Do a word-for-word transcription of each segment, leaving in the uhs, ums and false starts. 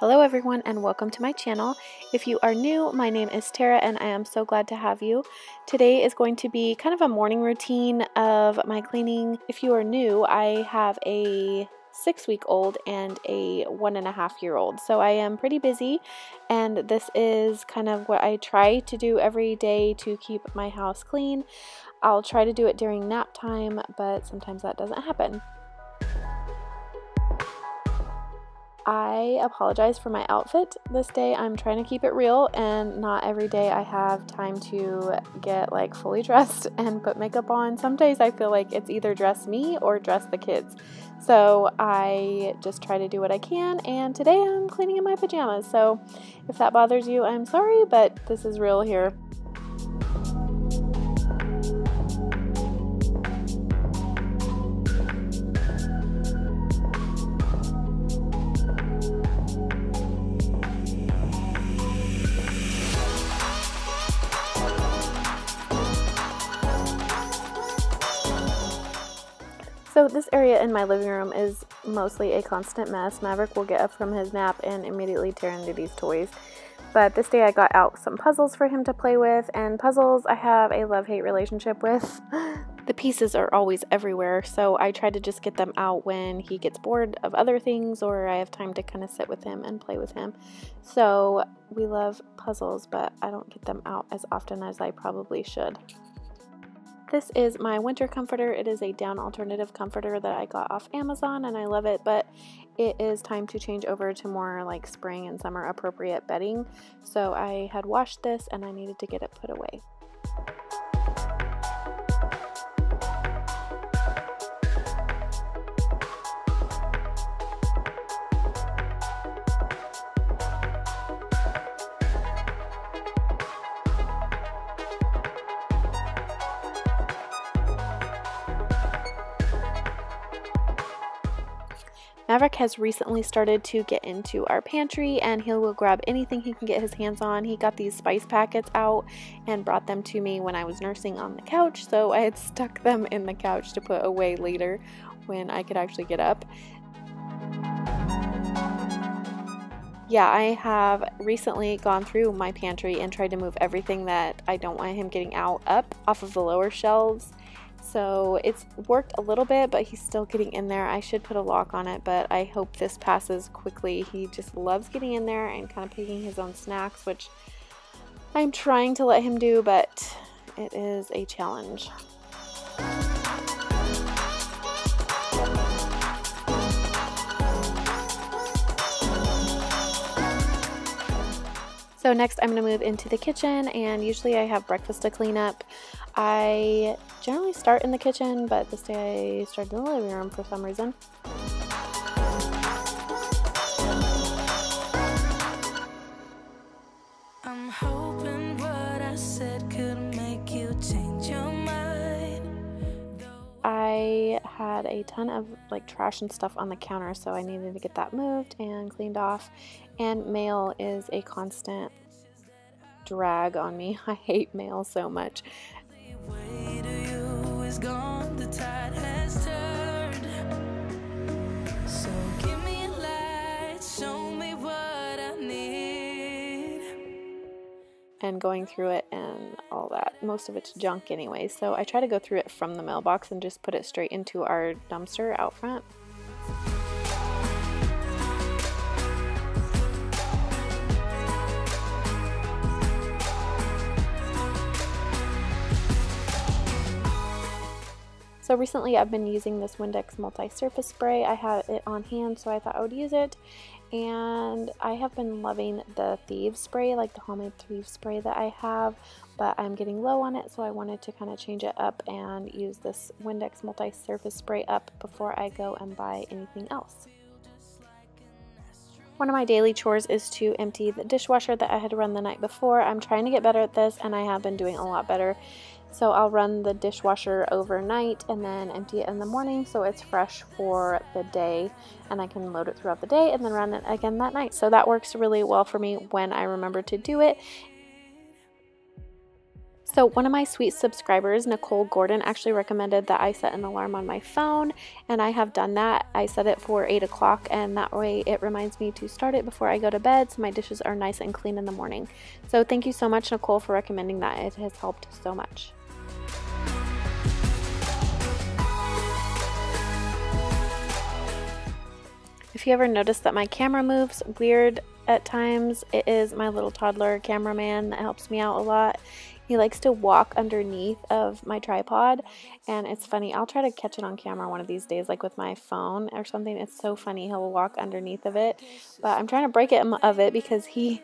Hello everyone and welcome to my channel. If you are new, my name is Tara and I am so glad to have you. Today is going to be kind of a morning routine of my cleaning. If you are new, I have a six week old and a one and a half year old. So I am pretty busy and this is kind of what I try to do every day to keep my house clean. I'll try to do it during nap time, but sometimes that doesn't happen. I apologize for my outfit this day. I'm trying to keep it real and not every day I have time to get like fully dressed and put makeup on. Some days I feel like it's either dress me or dress the kids. So I just try to do what I can, and today I'm cleaning in my pajamas. So if that bothers you, I'm sorry, but this is real here. So this area in my living room is mostly a constant mess. Maverick will get up from his nap and immediately tear into these toys. But this day I got out some puzzles for him to play with, and puzzles I have a love-hate relationship with. The pieces are always everywhere, so I try to just get them out when he gets bored of other things or I have time to kind of sit with him and play with him. So we love puzzles, but I don't get them out as often as I probably should. This is my winter comforter. It is a down alternative comforter that I got off Amazon and I love it, but it is time to change over to more like spring and summer appropriate bedding. So I had washed this and I needed to get it put away. Maverick has recently started to get into our pantry and he will grab anything he can get his hands on. He got these spice packets out and brought them to me when I was nursing on the couch, so I had stuck them in the couch to put away later when I could actually get up. Yeah, I have recently gone through my pantry and tried to move everything that I don't want him getting out up off of the lower shelves. So it's worked a little bit, but he's still getting in there. I should put a lock on it, but I hope this passes quickly. He just loves getting in there and kind of picking his own snacks, which I'm trying to let him do, but it is a challenge. So next I'm going to move into the kitchen, and usually I have breakfast to clean up. I generally start in the kitchen, but this day I started in the living room for some reason. I'm hoping what I said could make you change your mind. I had a ton of like trash and stuff on the counter, so I needed to get that moved and cleaned off. And mail is a constant drag on me. I hate mail so much. And going through it and all that. Most of it's junk anyway, so I try to go through it from the mailbox and just put it straight into our dumpster out front. So recently I've been using this Windex Multi Surface Spray. I had it on hand, so I thought I would use it. And I have been loving the Thieves Spray, like the homemade Thieves Spray that I have, but I'm getting low on it, so I wanted to kind of change it up and use this Windex Multi Surface Spray up before I go and buy anything else. One of my daily chores is to empty the dishwasher that I had run the night before. I'm trying to get better at this, and I have been doing a lot better. So I'll run the dishwasher overnight and then empty it in the morning so it's fresh for the day and I can load it throughout the day and then run it again that night. So that works really well for me when I remember to do it. So one of my sweet subscribers, Nicole Gordon, actually recommended that I set an alarm on my phone, and I have done that. I set it for eight o'clock, and that way it reminds me to start it before I go to bed so my dishes are nice and clean in the morning. So thank you so much, Nicole, for recommending that. It has helped so much. If you ever notice that my camera moves weird at times, it is my little toddler cameraman that helps me out a lot. He likes to walk underneath of my tripod, and it's funny. I'll try to catch it on camera one of these days, like with my phone or something. It's so funny. He'll walk underneath of it, but I'm trying to break him of it because he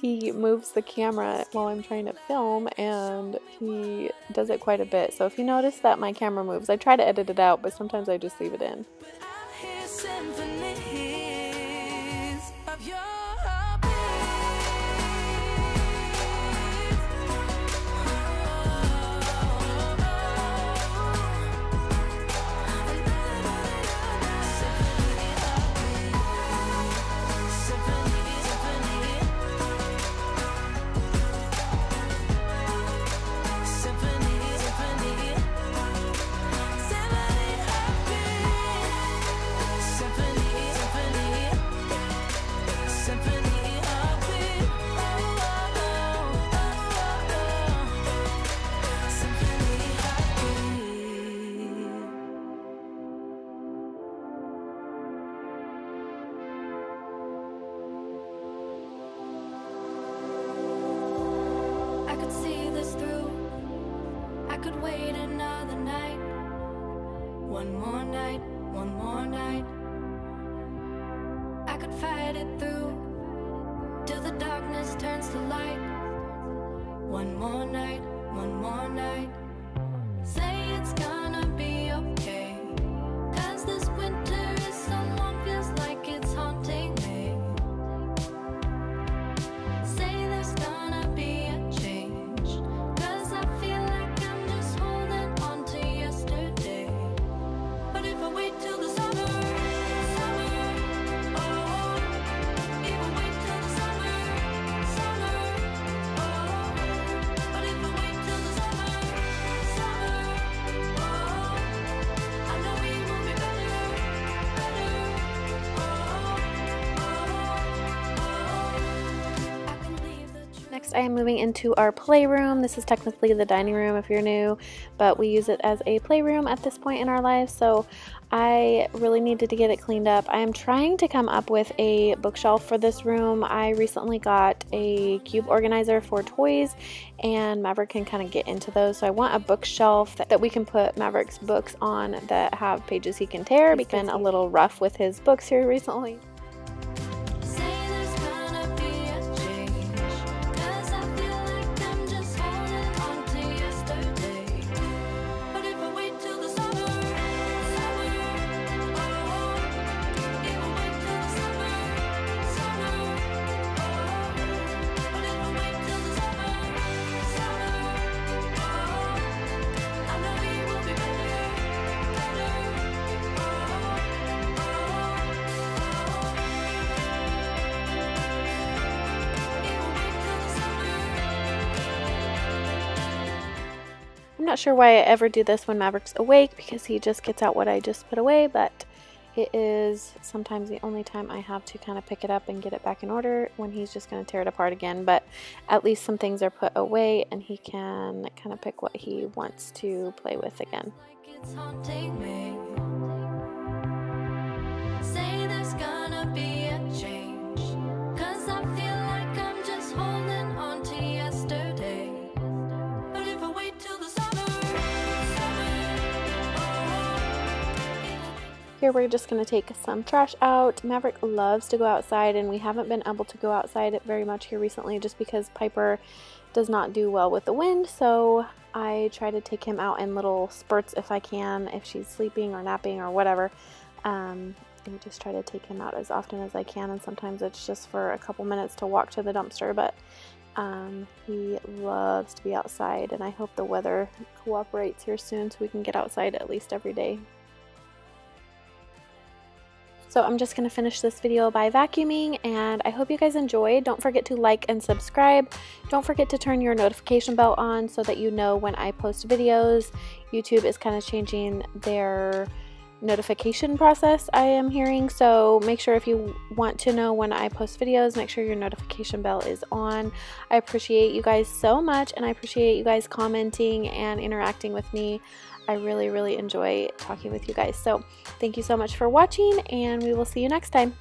he moves the camera while I'm trying to film, and he does it quite a bit. So if you notice that my camera moves, I try to edit it out, but sometimes I just leave it in. I am moving into our playroom. This is technically the dining room if you're new, but we use it as a playroom at this point in our lives, so I really needed to get it cleaned up. I am trying to come up with a bookshelf for this room. I recently got a cube organizer for toys, and Maverick can kind of get into those, so I want a bookshelf that, that we can put Maverick's books on that have pages he can tear. He's been a little rough with his books here recently. I'm not sure why I ever do this when Maverick's awake because he just gets out what I just put away, but it is sometimes the only time I have to kind of pick it up and get it back in order when he's just going to tear it apart again. But at least some things are put away and he can kind of pick what he wants to play with again. Like it's haunting me. Say there's gonna be a change, 'cause I feel like I'm just holding on to yesterday. But if I wait till the Here we're just going to take some trash out. Maverick loves to go outside, and we haven't been able to go outside very much here recently just because Piper does not do well with the wind, so I try to take him out in little spurts if I can, if she's sleeping or napping or whatever. Um, and just try to take him out as often as I can, and sometimes it's just for a couple minutes to walk to the dumpster, but um, he loves to be outside, and I hope the weather cooperates here soon so we can get outside at least every day. So I'm just going to finish this video by vacuuming, and I hope you guys enjoyed. Don't forget to like and subscribe. Don't forget to turn your notification bell on so that you know when I post videos. YouTube is kind of changing their notification process, I am hearing, so make sure if you want to know when I post videos, make sure your notification bell is on. I appreciate you guys so much, and I appreciate you guys commenting and interacting with me. I really really enjoy talking with you guys, so thank you so much for watching, and we will see you next time.